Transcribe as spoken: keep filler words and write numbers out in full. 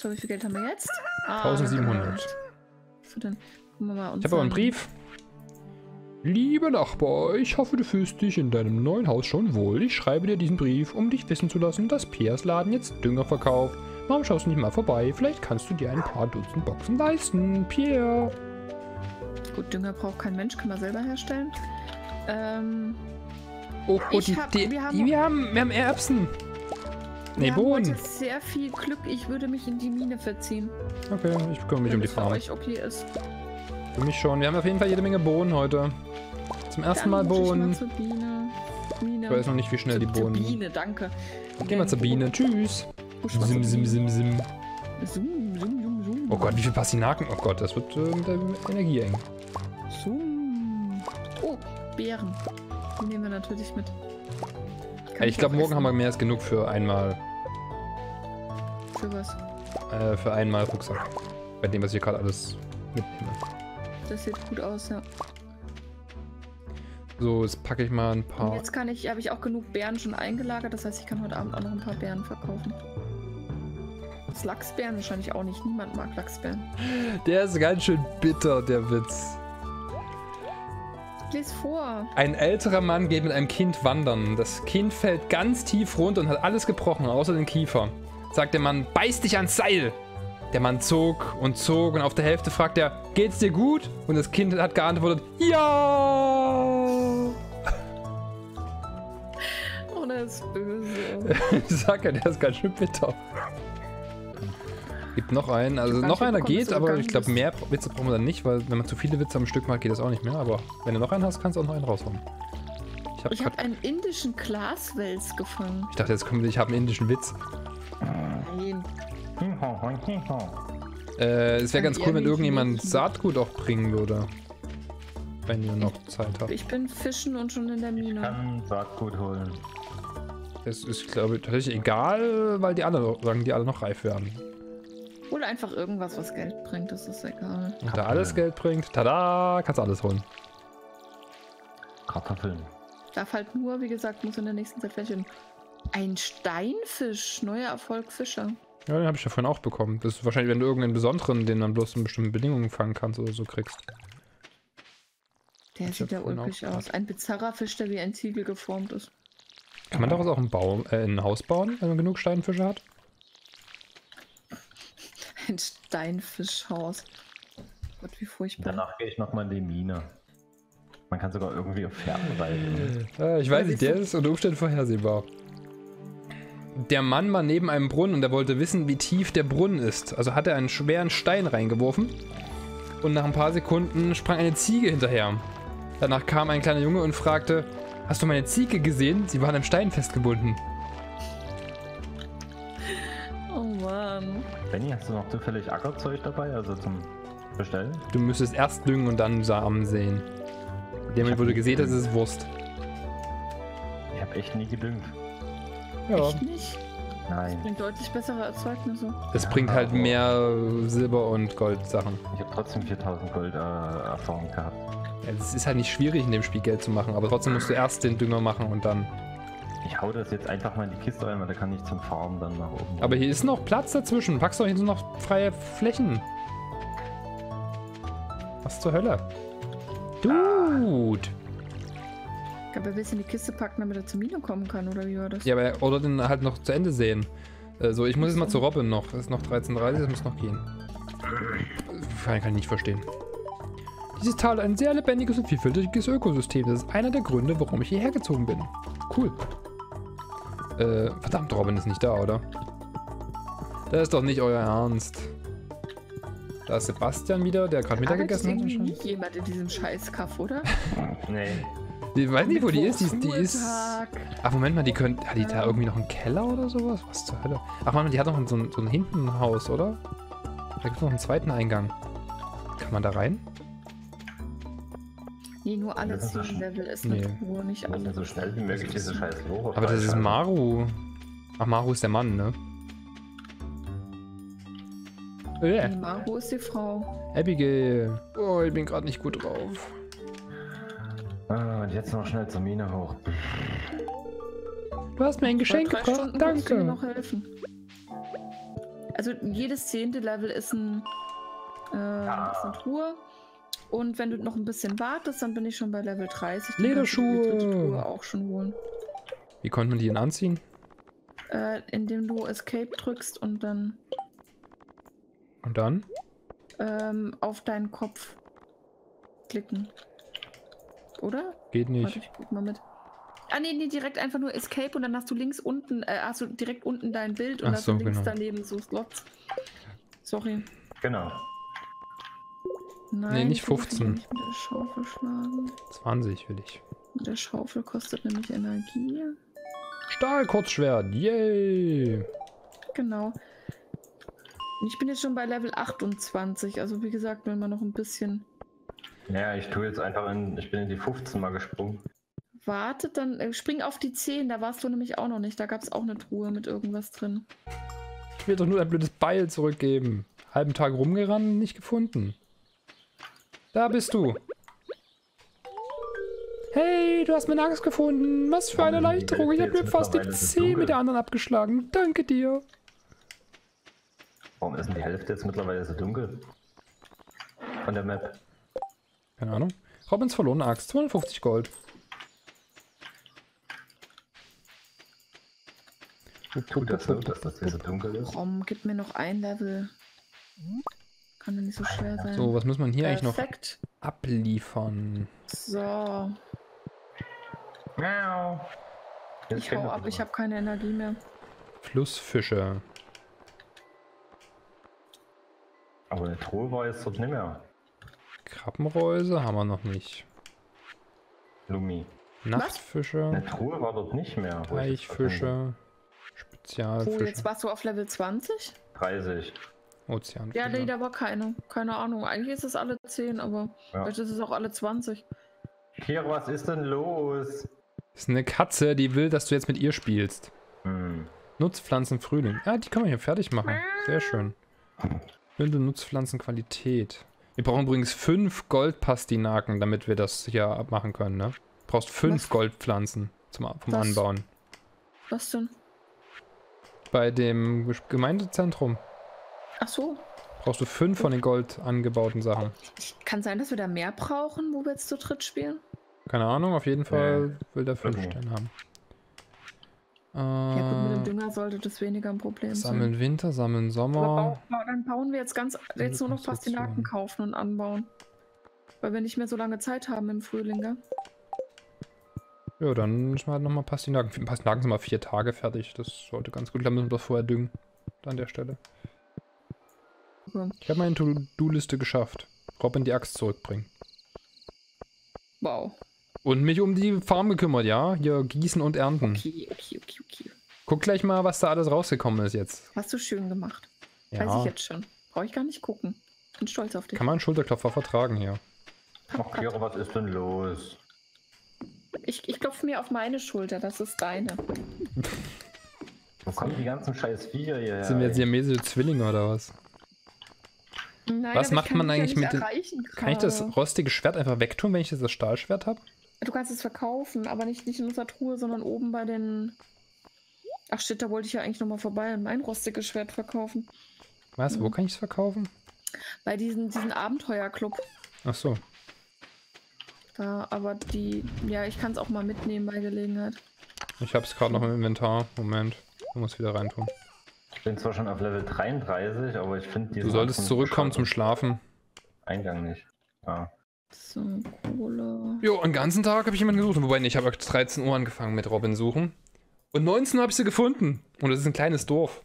So, wie viel Geld haben wir jetzt? Ah, eintausendsiebenhundert. So, dann gucken wir mal uns. Ich habe aber einen Brief. Lieber Nachbar, ich hoffe, du fühlst dich in deinem neuen Haus schon wohl. Ich schreibe dir diesen Brief, um dich wissen zu lassen, dass Piers Laden jetzt Dünger verkauft. Warum schaust du nicht mal vorbei? Vielleicht kannst du dir ein paar Dutzend Boxen leisten, Pierre. Gut, Dünger braucht kein Mensch, kann man selber herstellen. Ähm... Oh, oh die, hab, die, wir, haben, wir, haben, wir haben Erbsen. Ne, wir Bohnen. Haben heute sehr viel Glück. Ich würde mich in die Mine verziehen. Okay, ich kümmere mich um die Farm. Für, okay ist. für mich schon. Wir haben auf jeden Fall jede Menge Bohnen heute. Zum ersten Dann Mal Bohnen. Ich, mal zur Biene. Biene. ich weiß noch nicht, wie schnell zu, die Bohnen. Biene, danke. Geh mal zur Biene. Tschüss. Sim, sim, sim, sim. Oh Gott, wie viel Pastinaken? Oh Gott, das wird äh, mit der Energie eng. Zoom. Oh, Beeren. Die nehmen wir natürlich mit. Kann ich glaube, morgen haben wir mehr als genug für einmal. Für was? Äh, für einmal Rucksack. Bei dem, was ich gerade alles mitnehme. Das sieht gut aus, ja. So, jetzt packe ich mal ein paar. Und jetzt kann ich, habe ich auch genug Beeren schon eingelagert. Das heißt, ich kann heute Abend auch noch ein paar Beeren verkaufen. Das Lachsbeeren wahrscheinlich auch nicht. Niemand mag Lachsbeeren. Der ist ganz schön bitter, der Witz. Lies vor. Ein älterer Mann geht mit einem Kind wandern. Das Kind fällt ganz tief runter und hat alles gebrochen, außer den Kiefer. Sagt der Mann, beiß dich ans Seil. Der Mann zog und zog und auf der Hälfte fragt er, geht's dir gut? Und das Kind hat geantwortet, ja. Oh, der ist böse. Ich sag ja, der ist ganz schön bitter. Gibt noch einen, also noch einer geht, aber ich glaube mehr Witze brauchen wir dann nicht, weil wenn man zu viele Witze am Stück macht, geht das auch nicht mehr, aber wenn du noch einen hast, kannst du auch noch einen raushauen. Ich habe hab einen indischen Glaswels gefangen. Ich dachte, jetzt kommt, ich habe einen indischen Witz. Nein. Äh, es wäre ganz cool, wenn irgendjemand Saatgut auch bringen würde. Wenn ihr noch Zeit habt. Ich bin fischen und schon in der Mine. Ich kann Saatgut holen. Das ist, glaube ich, tatsächlich egal, weil die alle sagen, die alle noch reif werden. Oder einfach irgendwas, was Geld bringt, das ist egal. Und da alles Geld bringt, tada, kannst du alles holen. Kartoffeln. Darf halt nur, wie gesagt, muss in der nächsten Zeit flächen. Ein Steinfisch, neuer Erfolg Fischer. Ja, den habe ich ja vorhin auch bekommen. Das ist wahrscheinlich, wenn du irgendeinen besonderen, den dann bloß in bestimmten Bedingungen fangen kannst oder so kriegst. Der sieht ja ulkig aus. Ein bizarrer Fisch, der wie ein Ziegel geformt ist. Kann man daraus auch einen Baum, äh, ein Haus bauen, wenn man genug Steinfische hat? Ein Steinfischhaus. Gott, wie furchtbar. Danach gehe ich nochmal in die Mine. Man kann sogar irgendwie auf Fernreisen. Äh, ich weiß nicht, der ist unter Umständen vorhersehbar. Der Mann war neben einem Brunnen und er wollte wissen, wie tief der Brunnen ist. Also hat er einen schweren Stein reingeworfen und nach ein paar Sekunden sprang eine Ziege hinterher. Danach kam ein kleiner Junge und fragte, hast du meine Ziege gesehen? Sie war an einem Stein festgebunden. Benni, hast du noch zufällig Ackerzeug dabei, also zum Bestellen? Du müsstest erst düngen und dann Samen säen. Damit, wo du gesehen hast, ist es Wurst. Ich habe echt nie gedüngt. Ja. Echt nicht? Nein. Das bringt deutlich bessere Erzeugnisse. Das ja, bringt halt mehr Silber- und Gold-Sachen. Ich habe trotzdem viertausend Gold äh, Erfahrung gehabt. Ja, es ist halt nicht schwierig, in dem Spiel Geld zu machen, aber trotzdem musst du erst den Dünger machen und dann... Ich hau das jetzt einfach mal in die Kiste rein, weil da kann ich zum Farmen dann nach oben. Aber hier ist noch Platz dazwischen. Packst doch hier noch freie Flächen. Was zur Hölle? Dude! Ich glaube, er will es in die Kiste packen, damit er zur Mine kommen kann, oder wie war das? Ja, aber oder den halt noch zu Ende sehen. Also, ich muss jetzt mal zu Robin noch. Es ist noch dreizehn Uhr dreißig, das muss noch gehen. Kann ich nicht verstehen. Dieses Tal hat ein sehr lebendiges und vielfältiges Ökosystem. Das ist einer der Gründe, warum ich hierher gezogen bin. Cool. Äh, verdammt, Robin ist nicht da, oder? Das ist doch nicht euer Ernst. Da ist Sebastian wieder, der gerade Mittag gegessen hat. Da ist nicht jemand in diesem Scheißkaff, oder? Nee. Ich weiß nicht, wo die ist. Die, die ist... Ach, Moment mal, die könnte... Hat die da irgendwie noch einen Keller oder sowas? Was zur Hölle? Ach, Mann, die hat noch so ein, so ein Hintenhaus, oder? Da gibt es noch einen zweiten Eingang. Kann man da rein? Nee, nur alles so Level ist eine Truhe, nicht alles. So schnell wie möglich diese scheiß Lore. Aber das ist Maru. Ach, Maru ist der Mann, ne? Yeah. Nee, Maru ist die Frau. Abigail. Oh, ich bin gerade nicht gut drauf. Ah, und jetzt noch schnell zur Mine hoch. Du hast mir ein Geschenk gebracht. Danke. Ich kann dir noch helfen. Also jedes zehnte Level ist ein, äh, ja. ist eine Truhe. Und wenn du noch ein bisschen wartest, dann bin ich schon bei Level dreißig. Lederschuhe! Die Truhe auch schon holen. Wie konnte man die denn anziehen? Äh, indem du Escape drückst und dann... Und dann? Ähm, auf deinen Kopf klicken. Oder? Geht nicht. Warte, ich guck mal mit. Ah, nee, nee, direkt einfach nur Escape und dann hast du links unten, äh, hast du direkt unten dein Bild und Ach hast so, du links genau. daneben so Slots. Sorry. Genau. Nein, nee, nicht fünfzehn. Nicht mit der Schaufel schlagen. zwanzig will ich. Mit der Schaufel kostet nämlich Energie. Stahlkurzschwert, yay! Genau. Ich bin jetzt schon bei Level achtundzwanzig, also wie gesagt, wenn man noch ein bisschen... Ja, ich tue jetzt einfach in... Ich bin in die fünfzehn mal gesprungen. Wartet, dann äh, spring auf die zehn, da warst du nämlich auch noch nicht. Da gab es auch eine Truhe mit irgendwas drin. Ich will doch nur ein blödes Beil zurückgeben. Halben Tag rumgerannt, nicht gefunden. Da bist du. Hey, du hast meine Axt gefunden. Was für eine Erleichterung. Ich habe mir fast den Zeh mit der anderen abgeschlagen. Danke dir. Warum ist denn die Hälfte jetzt mittlerweile so dunkel? Von der Map. Keine Ahnung. Robins verlorene Axt. zweihundertfünfzig Gold. Tut das so, dass das hier so dunkel ist? Warum? Gib mir noch ein Level. Kann ja nicht so schwer sein. So, was muss man hier Perfekt. eigentlich noch abliefern? So. Ich hau ab, ich habe keine Energie mehr. Flussfische. Aber der Truhe war jetzt dort nicht mehr. Krabbenreuse haben wir noch nicht. Lumi. Nachtfische. Eine Truhe war dort nicht mehr. Teichfische. Spezialfische. Oh, jetzt warst du auf Level zwanzig? dreißig. Ozean. Ja, nee, da war keine. Keine Ahnung. Eigentlich ist es alle zehn, aber ja. vielleicht ist es auch alle zwanzig. Hier, was ist denn los? Das ist eine Katze, die will, dass du jetzt mit ihr spielst. Hm. Nutzpflanzen Frühling. Ah, die können wir hier fertig machen. Sehr schön. Bündel Nutzpflanzenqualität. Wir brauchen übrigens fünf Goldpastinaken, damit wir das hier abmachen können, ne? Du brauchst fünf was? Goldpflanzen zum, vom was? Anbauen. Was denn? Bei dem Gemeindezentrum. Ach so. Brauchst du fünf von den gold angebauten Sachen. Kann sein, dass wir da mehr brauchen, wo wir jetzt zu dritt spielen? Keine Ahnung, auf jeden Fall äh, will der fünf okay. Sterne haben. Äh, ja gut, mit dem Dünger sollte das weniger ein Problem sammeln sein. Sammeln Winter, sammeln Sommer. Bau, dann bauen wir jetzt ganz jetzt nur noch Pastinaken kaufen und anbauen. Weil wir nicht mehr so lange Zeit haben im Frühling, gell? Ja, dann müssen wir halt nochmal Pastinaken. Pastinaken sind mal vier Tage fertig. Das sollte ganz gut. Dann müssen wir das vorher düngen. An der Stelle. Ich habe meine To-Do-Liste geschafft. Robin die Axt zurückbringen. Wow. Und mich um die Farm gekümmert, ja? Hier gießen und ernten. Okay, okay, okay, okay. Guck gleich mal, was da alles rausgekommen ist jetzt. Hast du schön gemacht. Ja. Weiß ich jetzt schon. Brauche ich gar nicht gucken. Bin stolz auf dich. Kann man einen Schulterklopfer vertragen hier. Ach, Kira, was ist denn los? Ich, ich klopfe mir auf meine Schulter, das ist deine. Wo kommen die ganzen scheiß Viecher hier? Sind wir siamesische Zwillinge oder was? Nein, was macht man eigentlich mit dem... Kann ich das rostige Schwert einfach wegtun, wenn ich das Stahlschwert habe? Du kannst es verkaufen, aber nicht, nicht in unserer Truhe, sondern oben bei den... Ach shit, da wollte ich ja eigentlich nochmal vorbei und mein rostiges Schwert verkaufen. Was? Hm. Wo kann ich es verkaufen? Bei diesem diesen Abenteuerclub. Ach so. Da, aber die... Ja, ich kann es auch mal mitnehmen bei Gelegenheit. Ich habe es gerade noch im Inventar. Moment. Ich muss wieder reintun. Ich bin zwar schon auf Level dreiunddreißig, aber ich finde diese... Du solltest zurückkommen zum Schlafen. Eingang nicht. Ja. So, Kohle. Jo, einen ganzen Tag habe ich jemanden gesucht. Wobei, ich habe dreizehn Uhr angefangen mit Robin suchen. Und neunzehn Uhr habe ich sie gefunden. Und das ist ein kleines Dorf.